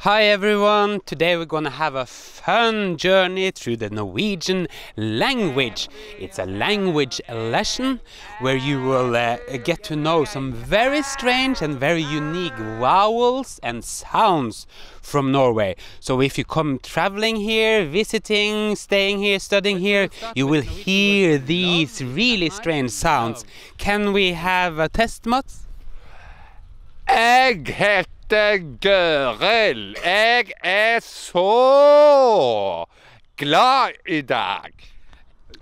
Hi everyone, today we're gonna have a fun journey through the Norwegian language. It's a language lesson where you will get to know some very strange and very unique vowels and sounds from Norway. So if you come traveling here, visiting, staying here, studying here, you will hear these really strange sounds. Can we have a test, Mats? Jeg heter Gøril. Jeg så glad I dag.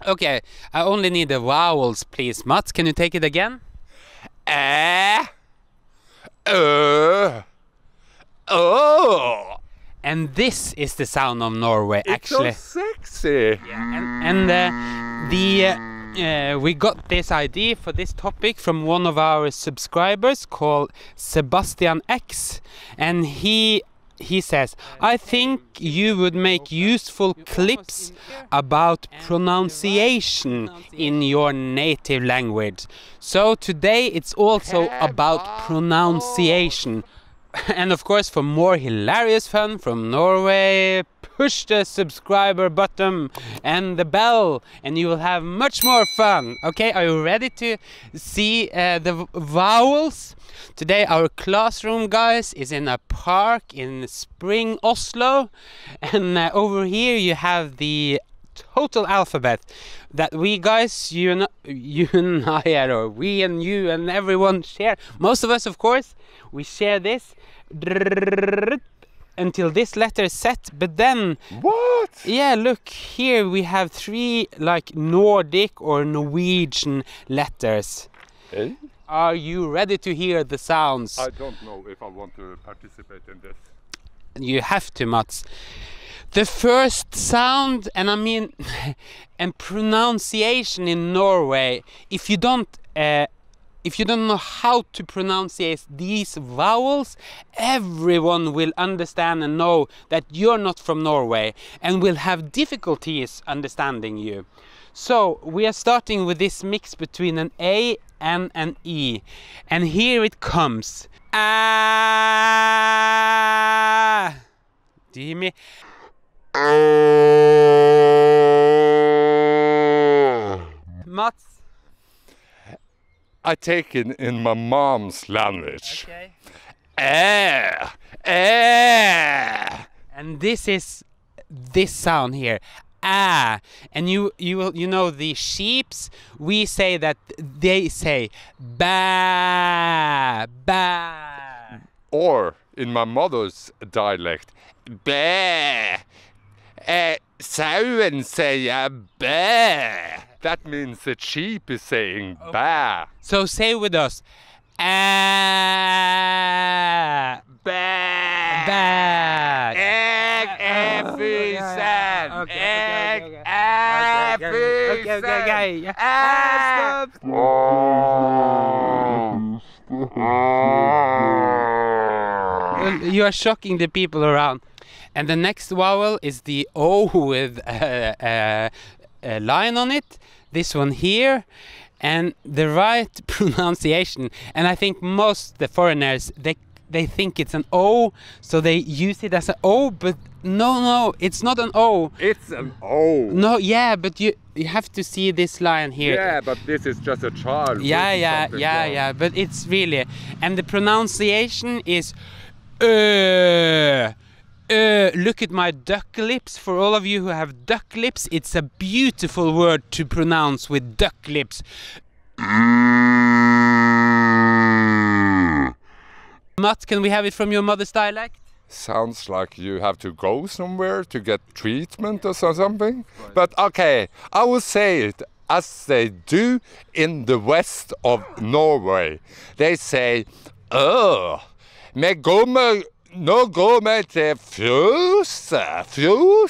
Okay, I only need the vowels, please. Mats, can you take it again? Æ, ø, å. And this is the sound of Norway, actually. It's so sexy. Yeah, we got this idea for this topic from one of our subscribers called Sebastian X, and he says, I think you would make useful clips about pronunciation in your native language. So today it's also about pronunciation. And of course, for more hilarious fun from Norway, push the subscriber button and the bell, and you will have much more fun. Okay, are you ready to see the vowels? Today our classroom, guys, is in a park in spring Oslo, and over here you have the total alphabet that we guys, we and you and everyone share. Most of us, of course, we share this until this letter is set, but then... What? Yeah, look, here we have three like Nordic or Norwegian letters. Eh? Are you ready to hear the sounds? I don't know if I want to participate in this. You have to, Mats. The first sound, and I mean, and pronunciation in Norway, if you don't know how to pronunciate these vowels, everyone will understand and know that you're not from Norway and will have difficulties understanding you. So we are starting with this mix between an A and an E, and here it comes. Ah, do you hear me? Mats? I take it in my mom's language. Okay. And this is this sound here. Ah. And you know the sheeps, we say that they say ba ba. Or in my mother's dialect, ba. Sauen say baa. That means the sheep is saying baa. So say with us, baa, baa, egg efficient, egg efficient. You are shocking the people around. And the next vowel is the O with a line on it, this one here, and the right pronunciation. And I think most the foreigners, they think it's an O, so they use it as an O, but no, it's not an O. It's an O. No, yeah, but you have to see this line here. Yeah, but this is just a child. Yeah, but it's really, and the pronunciation is look at my duck lips. For all of you who have duck lips, it's a beautiful word to pronounce with duck lips. Mats, can we have it from your mother's dialect? Sounds like you have to go somewhere to get treatment or something. Right. But okay, I will say it as they do in the west of Norway. They say, oh, me gummer. No go mate, fuse. Oh.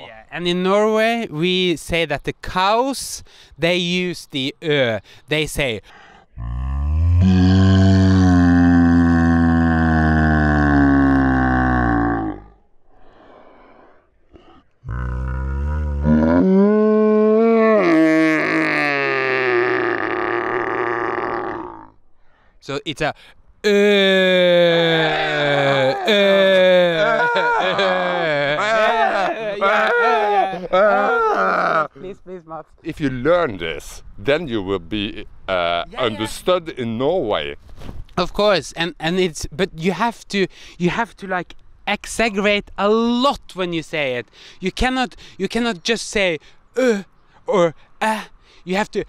Yeah. And in Norway, we say that the cows, they use the they say. So it's a Please, Mats. If you learn this, then you will be understood in Norway. Of course, and it's, but you have to like exaggerate a lot when you say it. You cannot just say or ah. You have to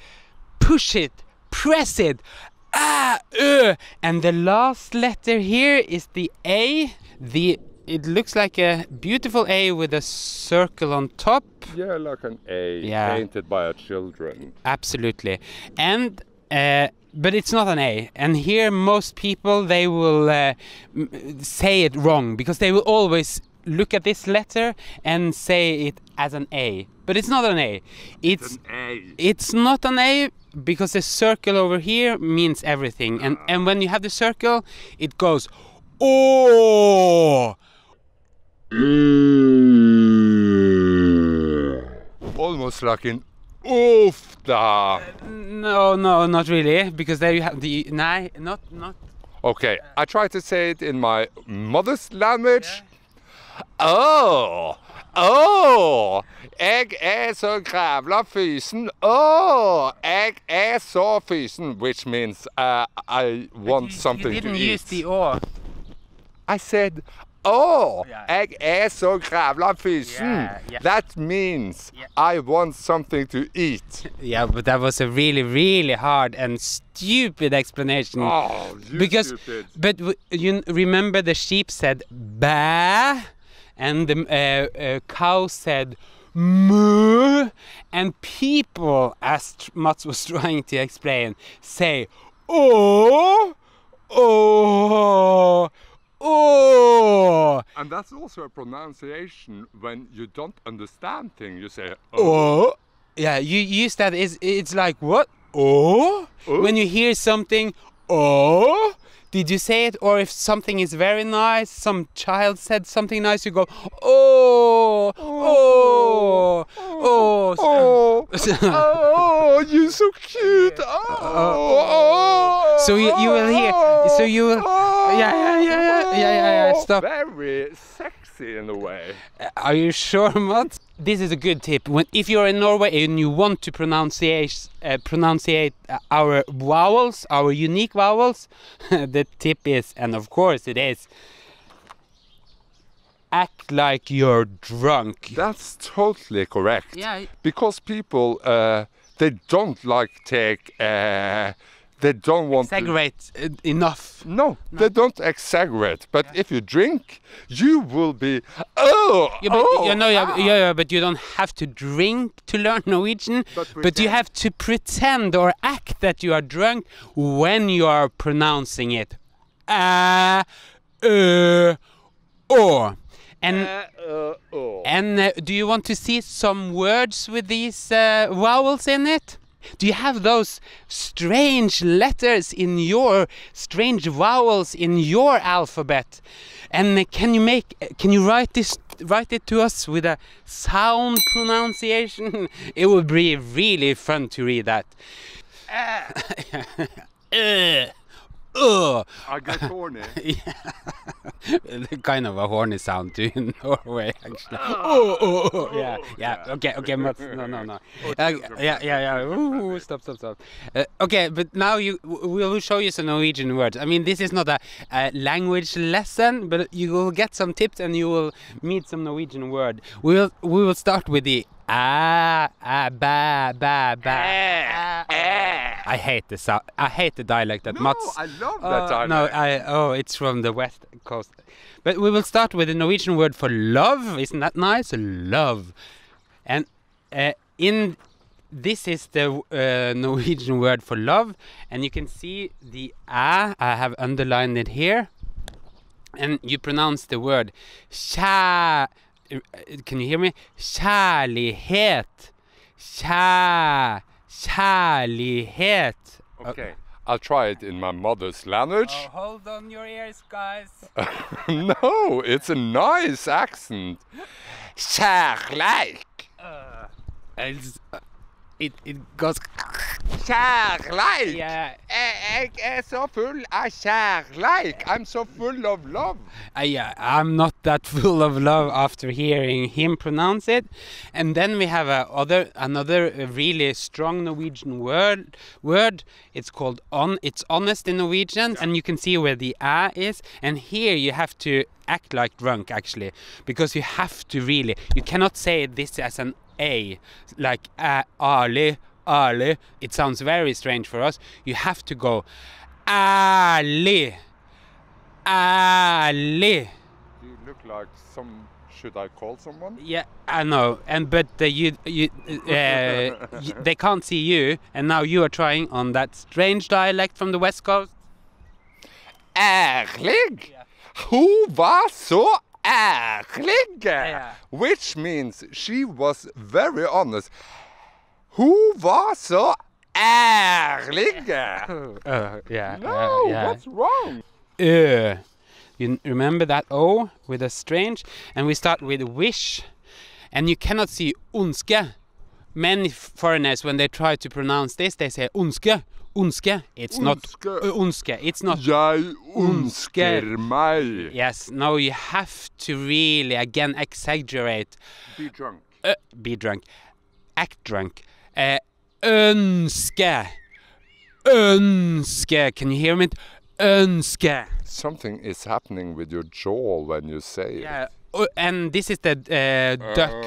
push it, press it, and the last letter here is the A. It looks like a beautiful A with a circle on top. Yeah, like an A painted by our children. Absolutely. And but it's not an A. And here most people, they will say it wrong, because they will always look at this letter and say it as an A. But it's not an A. It's not an A, because the circle over here means everything. And when you have the circle, it goes oh. Almost like an ofta. No, not really, because there you have the not. Okay, I try to say it in my mother's language. Yeah. Oh, jeg så grævla fysen. Oh, jeg så fysen, which means I want something to eat. You didn't use the or. I said, oh, egg so grævla fysen. That means I want something to eat. Yeah, but that was a really, really hard and stupid explanation. Oh, you stupid. But you remember the sheep said ba, and the cow said moo, and people, as Mats was trying to explain, say oh. And that's also a pronunciation when you don't understand things. You say oh. Yeah, you use that. It's like what? Oh. When you hear something, oh. Did you say it? Or if something is very nice, some child said something nice, you go oh. Oh, you're so cute. Oh. So you will hear. So you will. Yeah. Stop. Very sexy in a way. Are you sure, Mats? This is a good tip. If you're in Norway and you want to pronunciate our vowels, our unique vowels, the tip is, and of course it is, act like you're drunk. That's totally correct. Yeah. Because people, they don't like take... They don't want exaggerate to... enough. No, they don't exaggerate. But if you drink, you will be But you don't have to drink to learn Norwegian. But you have to pretend or act that you are drunk when you are pronouncing it. Or. And do you want to see some words with these vowels in it? Do you have those strange letters in your strange vowels in your alphabet? And can you write it to us with a sound pronunciation? It would be really fun to read that. I got horny. Kind of a horny sound too in Norway, actually. Okay, Mats, no. Stop. Okay, but now we will show you some Norwegian words. I mean, this is not a language lesson, but you will get some tips and you will meet some Norwegian word. We will start with the ba. I hate the sound. I hate the dialect that Mats. I love that dialect. It's from the west coast. But we will start with the Norwegian word for love. Isn't that nice? Love. And this is the Norwegian word for love, and you can see the a. I have underlined it here, and you pronounce the word kjær. Can you hear me? Kjærlighet. Kjærlighet. Okay, I'll try it in my mother's language. Oh, hold on your ears, guys. No, it's a nice accent. Kjærleik. It goes Kjærleik! Yeah. Jeg so full av kjærleik. I'm so full of love. Yeah, I'm not that full of love after hearing him pronounce it. And then we have another really strong Norwegian word. It's called on. It's honest in Norwegian, yeah. And you can see where the a is. And here you have to act like drunk actually, because you have to really. You cannot say this as an a, like Ali. Ali, it sounds very strange for us. You have to go Ali, Ali. You look like some. Should I call someone? Yeah, I know. And but they can't see you, and now you are trying on that strange dialect from the West Coast. Ærlig. Yeah. Who was so? Ærlig, yeah. Which means she was very honest. Who was so ærlig? Yeah. No, yeah. What's wrong? You remember that O with a strange, and we start with wish, and you cannot see ondske. Many foreigners, when they try to pronounce this, they say ondske, ondske. It's not ondske. It's not. Jeg ondsker meg. Yes. No, you have to really again exaggerate. Be drunk. Be drunk. Act drunk. Ønske. Ønske. Can you hear me? Ønske. Something is happening with your jaw when you say it. And this is the duck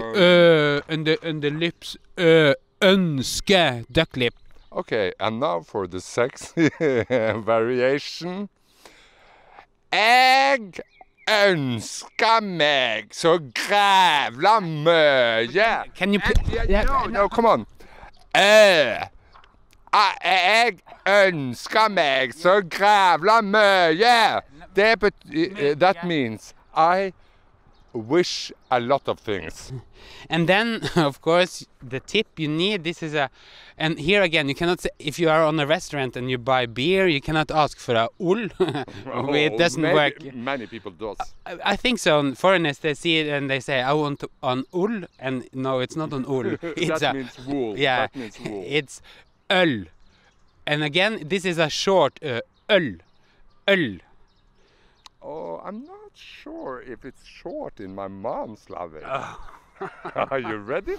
under lips. Ønske. Duck lip. Okay, and now for the sexy variation. Egg. Ønsker meg så grævla mye. Can you put... No, come on. Jeg ønsker meg så grævla mye. That means I wish a lot of things. And then, of course, the tip you need, this is a... And here again, you cannot say, if you are on a restaurant and you buy beer, you cannot ask for a ull. It doesn't work. Many people do. I think so. And foreigners, they see it and they say, I want an ull. And no, it's not an ull. It's that means wool. Yeah, that means wool. It's öl. And again, this is a short öl. Öl. Oh, I'm not sure if it's short in my mom's Slavic. Are you ready?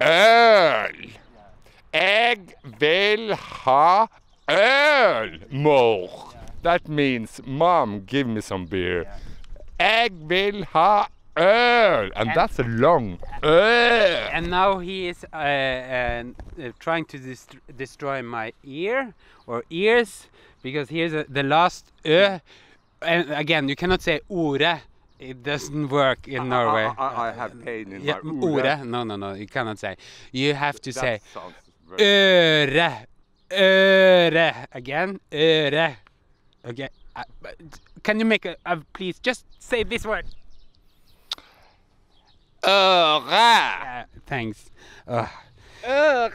Öl. Jeg vil ha öl, mor. That means, mom, give me some beer. Jeg vil ha öl. And that's a long öl. And now he is trying to destroy my ear or ears, because here's the last ö. And again, you cannot say ore. It doesn't work in Norway. I have pain in my ore. No, you cannot say. You have to say øre, øre. Again, øre. Okay. Can you make a please just say this word? Øre. Thanks. The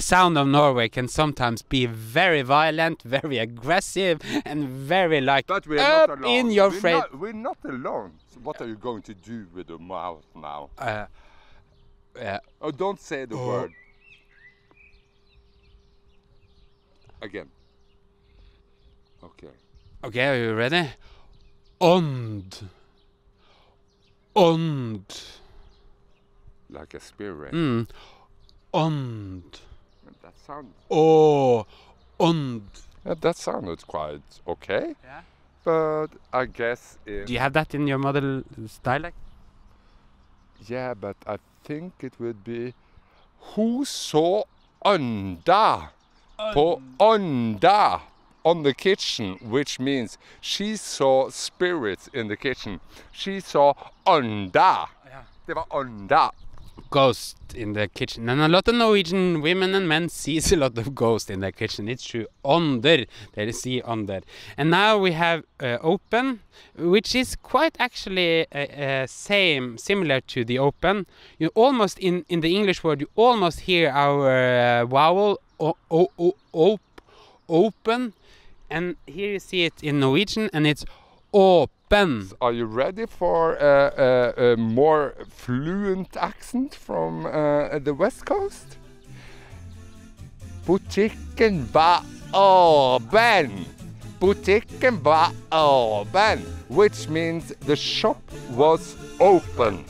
sound of Norway can sometimes be very violent, very aggressive, and very like but we're up not alone. In your face. We're not alone. So what are you going to do with the mouth now? Oh, don't say the word. Again. Okay. Okay, are you ready? Ond. Ond. Like a spirit. Ond. That sound. Oh, ond. Yeah, that sounded quite okay. Yeah. But I guess. Do you have that in your mother's dialect? Yeah, but I think it would be. Who saw onda? På onda. On the kitchen, which means she saw spirits in the kitchen. She saw onda. Yeah. They were onda. Ghost in the kitchen. And a lot of Norwegian women and men sees a lot of ghosts in the kitchen. It's true. Onder. They see onder. And now we have open, which is quite actually similar to the open. You almost, in the English word, you almost hear our vowel open. And here you see it in Norwegian, and it's åpen. open. Are you ready for a more fluent accent from the West Coast? Butikken var åpen. Butikken var åpen, which means the shop was open.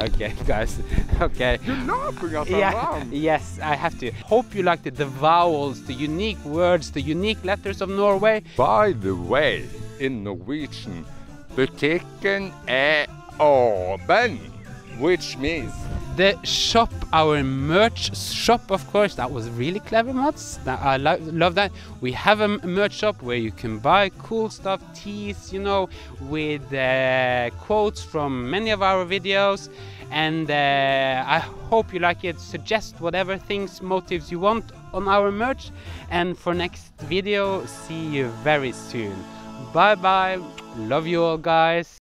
Okay, guys. Okay. You're laughing at the round. Yes, I have to. Hope you liked it. The vowels, the unique words, the unique letters of Norway. By the way, in Norwegian, butikken åpen, which means the shop, our merch shop, of course. That was really clever, Mats. I love that. We have a merch shop where you can buy cool stuff, tees, you know, with quotes from many of our videos. And I hope you like it. Suggest whatever things, motives you want on our merch. And for next video, see you very soon. Bye bye. Love you all, guys.